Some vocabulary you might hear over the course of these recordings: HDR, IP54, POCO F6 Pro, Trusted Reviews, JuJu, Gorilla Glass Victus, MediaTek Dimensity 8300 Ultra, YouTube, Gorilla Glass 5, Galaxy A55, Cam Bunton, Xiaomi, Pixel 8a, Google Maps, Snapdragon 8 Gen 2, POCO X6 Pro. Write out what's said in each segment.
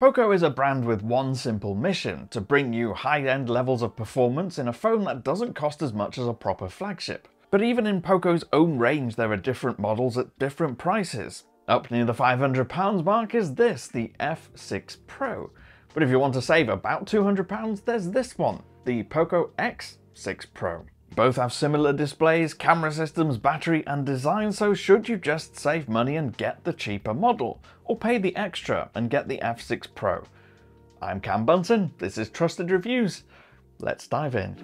POCO is a brand with one simple mission: to bring you high-end levels of performance in a phone that doesn't cost as much as a proper flagship. But even in POCO's own range, there are different models at different prices. Up near the £500 mark is this, the F6 Pro. But if you want to save about £200, there's this one, the POCO X6 Pro. Both have similar displays, camera systems, battery and design, so should you just save money and get the cheaper model? Or pay the extra and get the F6 Pro? I'm Cam Bunton, this is Trusted Reviews. Let's dive in.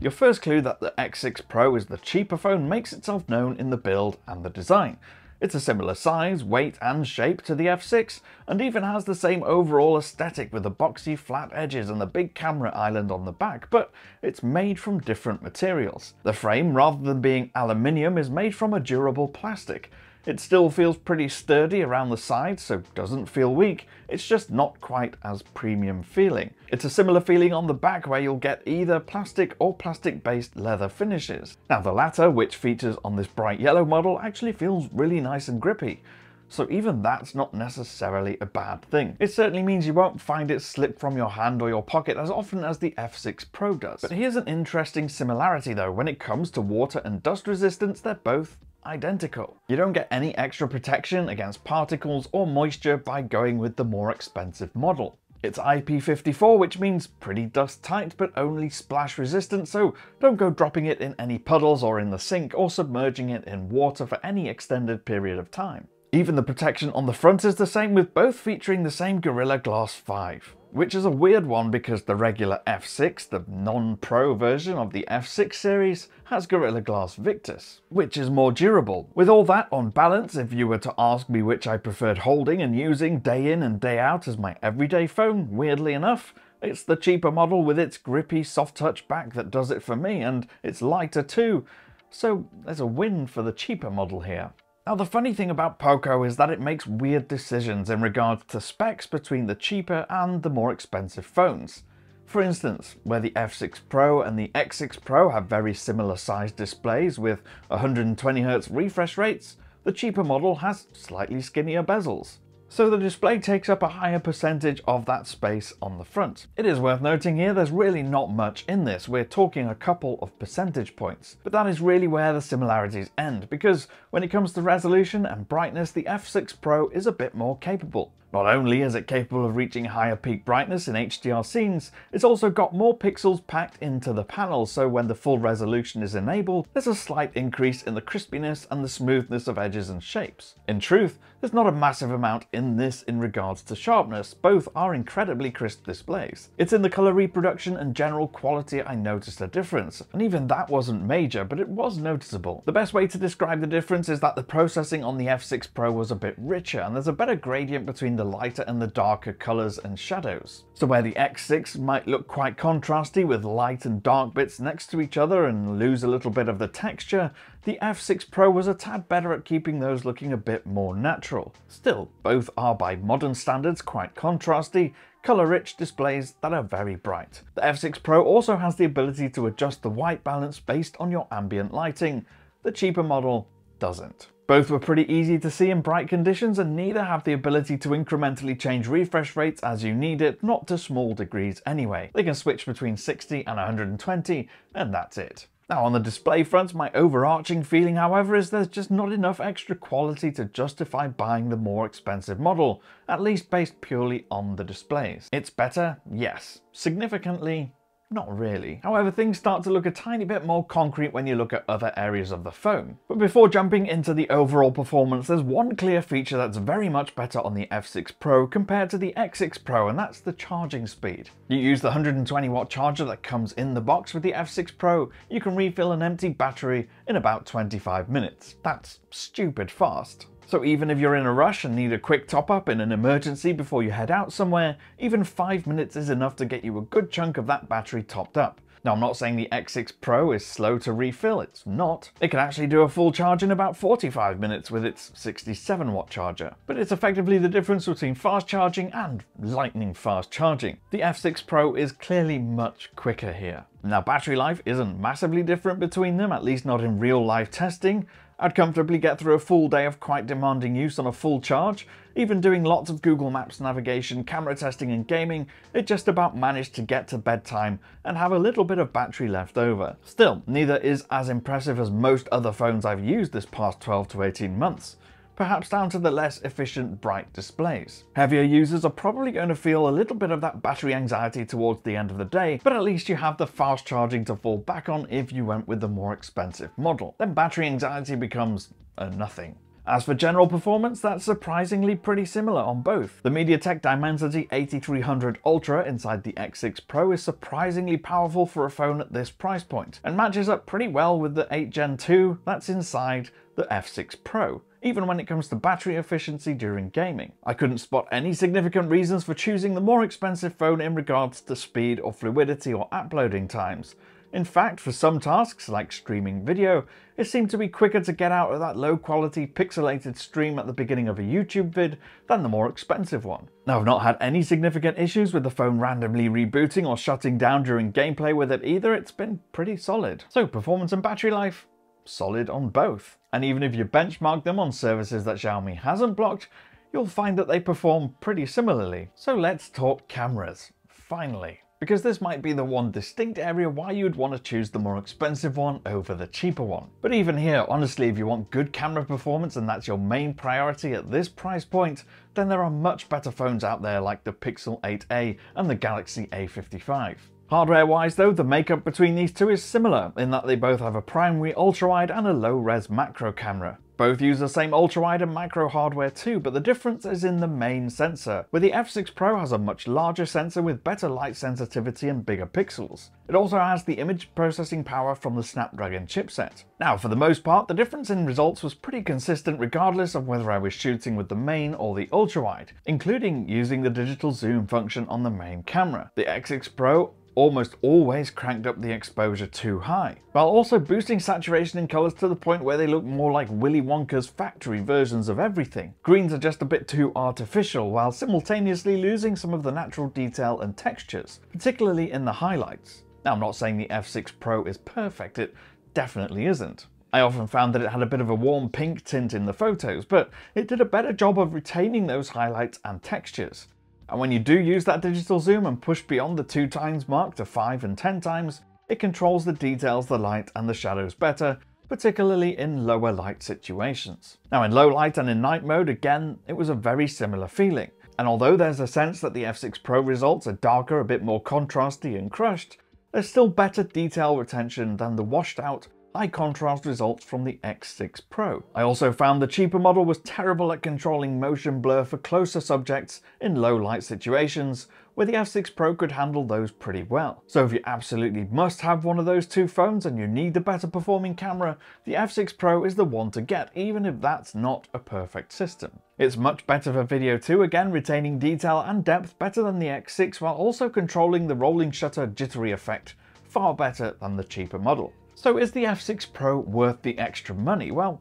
Your first clue that the X6 Pro is the cheaper phone makes itself known in the build and the design. It's a similar size, weight and shape to the F6, and even has the same overall aesthetic with the boxy flat edges and the big camera island on the back, but it's made from different materials. The frame, rather than being aluminium, is made from a durable plastic. It still feels pretty sturdy around the sides, so doesn't feel weak, it's just not quite as premium feeling. It's a similar feeling on the back, where you'll get either plastic or plastic-based leather finishes. Now the latter, which features on this bright yellow model, actually feels really nice and grippy, so even that's not necessarily a bad thing. It certainly means you won't find it slip from your hand or your pocket as often as the F6 Pro does. But here's an interesting similarity though: when it comes to water and dust resistance, they're both identical. You don't get any extra protection against particles or moisture by going with the more expensive model. It's IP54, which means pretty dust tight but only splash resistant, so don't go dropping it in any puddles or in the sink or submerging it in water for any extended period of time. Even the protection on the front is the same, with both featuring the same Gorilla Glass 5. Which is a weird one, because the regular F6, the non-Pro version of the F6 series, has Gorilla Glass Victus, which is more durable. With all that on balance, if you were to ask me which I preferred holding and using day in and day out as my everyday phone, weirdly enough, it's the cheaper model with its grippy soft touch back that does it for me, and it's lighter too, so there's a win for the cheaper model here. Now the funny thing about POCO is that it makes weird decisions in regards to specs between the cheaper and the more expensive phones. For instance, where the F6 Pro and the X6 Pro have very similar sized displays with 120Hz refresh rates, the cheaper model has slightly skinnier bezels. So the display takes up a higher percentage of that space on the front. It is worth noting here there's really not much in this, we're talking a couple of percentage points. But that is really where the similarities end, because when it comes to resolution and brightness, the F6 Pro is a bit more capable. Not only is it capable of reaching higher peak brightness in HDR scenes, it's also got more pixels packed into the panel, so when the full resolution is enabled, there's a slight increase in the crispiness and the smoothness of edges and shapes. In truth, there's not a massive amount in this in regards to sharpness, both are incredibly crisp displays. It's in the colour reproduction and general quality I noticed a difference, and even that wasn't major, but it was noticeable. The best way to describe the difference is that the processing on the F6 Pro was a bit richer, and there's a better gradient between the lighter and the darker colours and shadows. So where the X6 might look quite contrasty with light and dark bits next to each other and lose a little bit of the texture, the F6 Pro was a tad better at keeping those looking a bit more natural. Still, both are by modern standards quite contrasty, colour-rich displays that are very bright. The F6 Pro also has the ability to adjust the white balance based on your ambient lighting. The cheaper model doesn't. Both were pretty easy to see in bright conditions, and neither have the ability to incrementally change refresh rates as you need it, not to small degrees anyway. They can switch between 60 and 120, and that's it. Now on the display front, my overarching feeling however is there's just not enough extra quality to justify buying the more expensive model, at least based purely on the displays. It's better? Yes. Significantly? Not really. However, things start to look a tiny bit more concrete when you look at other areas of the phone. But before jumping into the overall performance, there's one clear feature that's very much better on the F6 Pro compared to the X6 Pro, and that's the charging speed. You use the 120-watt charger that comes in the box with the F6 Pro, you can refill an empty battery in about 25 minutes. That's stupid fast. So even if you're in a rush and need a quick top-up in an emergency before you head out somewhere, even 5 minutes is enough to get you a good chunk of that battery topped up. Now I'm not saying the X6 Pro is slow to refill, it's not. It can actually do a full charge in about 45 minutes with its 67-watt charger. But it's effectively the difference between fast charging and lightning fast charging. The F6 Pro is clearly much quicker here. Now battery life isn't massively different between them, at least not in real life testing. I'd comfortably get through a full day of quite demanding use on a full charge. Even doing lots of Google Maps navigation, camera testing and gaming, it just about managed to get to bedtime and have a little bit of battery left over. Still, neither is as impressive as most other phones I've used this past 12 to 18 months, perhaps down to the less efficient bright displays. Heavier users are probably going to feel a little bit of that battery anxiety towards the end of the day, but at least you have the fast charging to fall back on if you went with the more expensive model. Then battery anxiety becomes a nothing. As for general performance, that's surprisingly pretty similar on both. The MediaTek Dimensity 8300 Ultra inside the X6 Pro is surprisingly powerful for a phone at this price point, and matches up pretty well with the 8 Gen 2 that's inside the F6 Pro, even when it comes to battery efficiency during gaming. I couldn't spot any significant reasons for choosing the more expensive phone in regards to speed or fluidity or uploading times. In fact, for some tasks, like streaming video, it seemed to be quicker to get out of that low-quality, pixelated stream at the beginning of a YouTube vid than the more expensive one. Now, I've not had any significant issues with the phone randomly rebooting or shutting down during gameplay with it either. It's been pretty solid. So, performance and battery life? Solid on both. And even if you benchmark them on services that Xiaomi hasn't blocked, you'll find that they perform pretty similarly. So let's talk cameras, finally, because this might be the one distinct area why you'd want to choose the more expensive one over the cheaper one. But even here, honestly, if you want good camera performance and that's your main priority at this price point, then there are much better phones out there like the Pixel 8a and the Galaxy A55. Hardware-wise though, the makeup between these two is similar in that they both have a primary ultra-wide and a low-res macro camera. Both use the same ultra-wide and macro hardware too, but the difference is in the main sensor, where the F6 Pro has a much larger sensor with better light sensitivity and bigger pixels. It also has the image processing power from the Snapdragon chipset. Now, for the most part, the difference in results was pretty consistent regardless of whether I was shooting with the main or the ultra-wide, including using the digital zoom function on the main camera. The X6 Pro almost always cranked up the exposure too high, while also boosting saturation in colours to the point where they look more like Willy Wonka's factory versions of everything. Greens are just a bit too artificial, while simultaneously losing some of the natural detail and textures, particularly in the highlights. Now, I'm not saying the F6 Pro is perfect, it definitely isn't. I often found that it had a bit of a warm pink tint in the photos, but it did a better job of retaining those highlights and textures. And when you do use that digital zoom and push beyond the 2x mark to 5 and 10 times, it controls the details, the light and the shadows better, particularly in lower light situations. Now, in low light and in night mode, again, it was a very similar feeling. And although there's a sense that the F6 Pro results are darker, a bit more contrasty and crushed, there's still better detail retention than the washed out, high contrast results from the X6 Pro. I also found the cheaper model was terrible at controlling motion blur for closer subjects in low light situations, where the F6 Pro could handle those pretty well. So if you absolutely must have one of those two phones and you need a better performing camera, the F6 Pro is the one to get, even if that's not a perfect system. It's much better for video too, again retaining detail and depth better than the X6, while also controlling the rolling shutter jittery effect far better than the cheaper model. So is the F6 Pro worth the extra money? Well,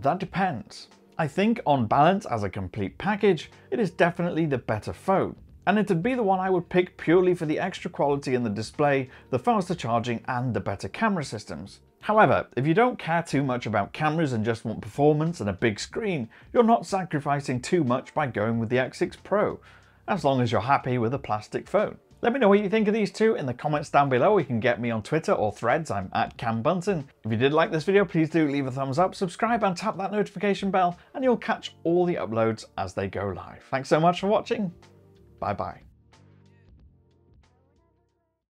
that depends. I think on balance, as a complete package, it is definitely the better phone, and it'd be the one I would pick purely for the extra quality in the display, the faster charging and the better camera systems. However, if you don't care too much about cameras and just want performance and a big screen, you're not sacrificing too much by going with the X6 Pro, as long as you're happy with a plastic phone. Let me know what you think of these two in the comments down below. You can get me on Twitter or Threads, I'm @CamBunton. If you did like this video, please do leave a thumbs up, subscribe and tap that notification bell, and you'll catch all the uploads as they go live. Thanks so much for watching, bye bye.